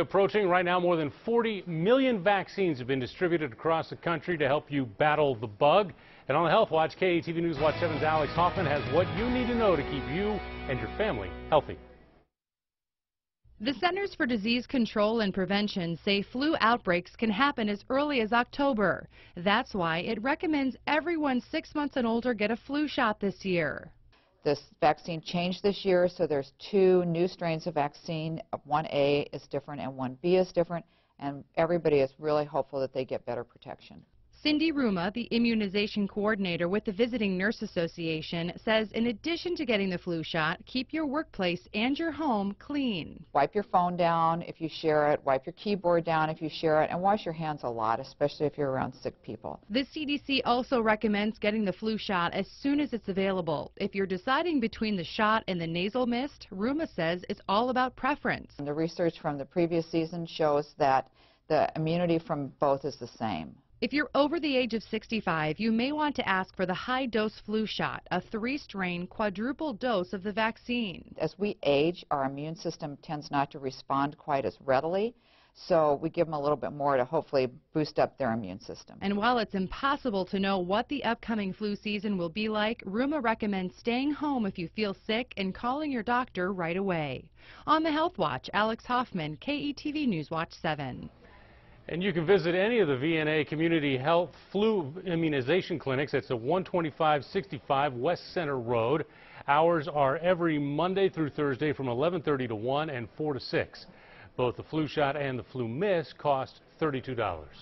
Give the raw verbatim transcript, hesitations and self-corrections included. approaching. Right now, more than forty million vaccines have been distributed across the country to help you battle the bug. And on the Health Watch, K E T V News Watch seven's Alex Hoffman has what you need to know to keep you and your family healthy. The Centers for Disease Control and Prevention say flu outbreaks can happen as early as October. That's why it recommends everyone six months and older get a flu shot this year. This vaccine changed this year, so there's two new strains of vaccine. one A is different and one B is different, and everybody is really hopeful that they get better protection. Cindy Ruma, the immunization coordinator with the Visiting Nurse Association, says in addition to getting the flu shot, keep your workplace and your home clean. Wipe your phone down if you share it, wipe your keyboard down if you share it, and wash your hands a lot, especially if you're around sick people. The C D C also recommends getting the flu shot as soon as it's available. If you're deciding between the shot and the nasal mist, Ruma says it's all about preference. And the research from the previous season shows that the immunity from both is the same. If you're over the age of sixty-five, you may want to ask for the high-dose flu shot, a three-strain quadruple dose of the vaccine. As we age, our immune system tends not to respond quite as readily, so we give them a little bit more to hopefully boost up their immune system. And while it's impossible to know what the upcoming flu season will be like, Ruma recommends staying home if you feel sick and calling your doctor right away. On the Health Watch, Alex Hoffman, K E T V News Watch seven. And you can visit any of the V N A Community Health Flu Immunization Clinics. It's at one twenty-five sixty-five West Center Road. Hours are every Monday through Thursday from eleven thirty to one and four to six. Both the flu shot and the flu mist cost thirty-two dollars.